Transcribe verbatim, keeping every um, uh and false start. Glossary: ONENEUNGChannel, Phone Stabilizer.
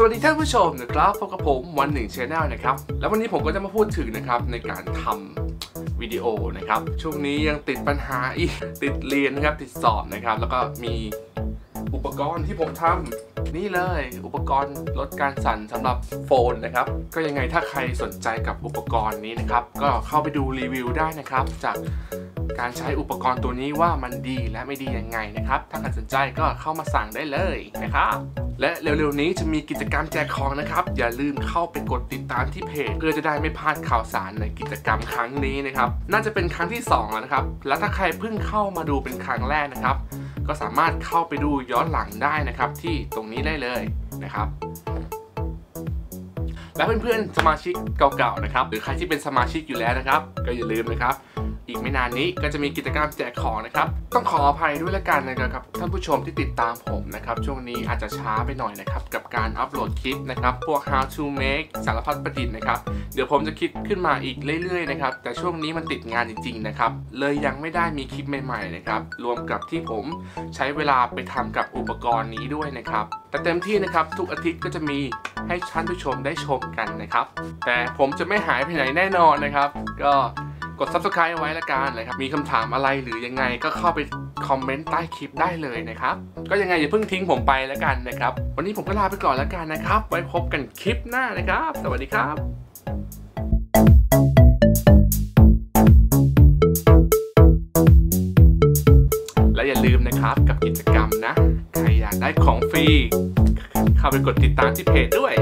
สวัสดีท่านผู้ชมนะครับพบกับผมวันหนึ่ง Channel นะครับแล้ววันนี้ผมก็จะมาพูดถึงนะครับในการทำวิดีโอนะครับช่วงนี้ยังติดปัญหาอีกติดเรียนนะครับติดสอบนะครับแล้วก็มีอุปกรณ์ที่ผมทำนี่เลยอุปกรณ์ลดการสั่นสำหรับโฟนนะครับก็ยังไงถ้าใครสนใจกับอุปกรณ์นี้นะครับก็เข้าไปดูรีวิวได้นะครับจากการใช้อุปกรณ์ตัวนี้ว่ามันดีและไม่ดียังไงนะครับถ้าใครสนใจก็เข้ามาสั่งได้เลยนะครับและเร็วๆนี้จะมีกิจกรรมแจกของนะครับอย่าลืมเข้าไปกดติดตามที่เพจเพื่อจะได้ไม่พลาดข่าวสารในกิจกรรมครั้งนี้นะครับน่าจะเป็นครั้งที่สองแล้วนะครับและถ้าใครเพิ่งเข้ามาดูเป็นครั้งแรกนะครับก็สามารถเข้าไปดูย้อนหลังได้นะครับที่ตรงนี้ได้เลยนะครับและเพื่อนๆสมาชิกเก่าๆนะครับหรือใครที่เป็นสมาชิกอยู่แล้วนะครับก็อย่าลืมนะครับอีกไม่นานนี้ก็จะมีกิจกรรมแจกของนะครับต้องขออภัยด้วยละกันนะครับท่านผู้ชมที่ติดตามผมนะครับช่วงนี้อาจจะช้าไปหน่อยนะครับกับการอัปโหลดคลิปนะครับพวก how to make สารพัดประดิษฐ์นะครับเดี๋ยวผมจะคิดขึ้นมาอีกเรื่อยๆนะครับแต่ช่วงนี้มันติดงานจริงๆนะครับเลยยังไม่ได้มีคลิปใหม่ๆนะครับรวมกับที่ผมใช้เวลาไปทำกับอุปกรณ์นี้ด้วยนะครับแต่เต็มที่นะครับทุกอาทิตย์ก็จะมีให้ท่านผู้ชมได้ชมกันนะครับแต่ผมจะไม่หายไปไหนแน่นอนนะครับก็กด ซับสไครบ์ ไว้ละกันนะครับมีคำถามอะไรหรือยังไงก็เข้าไปคอมเมนต์ใต้คลิปได้เลยนะครับก็ยังไงอย่าเพิ่งทิ้งผมไปละกันนะครับวันนี้ผมก็ลาไปก่อนละกันนะครับไว้พบกันคลิปหน้านะครับสวัสดีครับและอย่าลืมนะครับกับกิจกรรมนะใครอยากได้ของฟรีเข้าไปกดติดตามที่เพจด้วย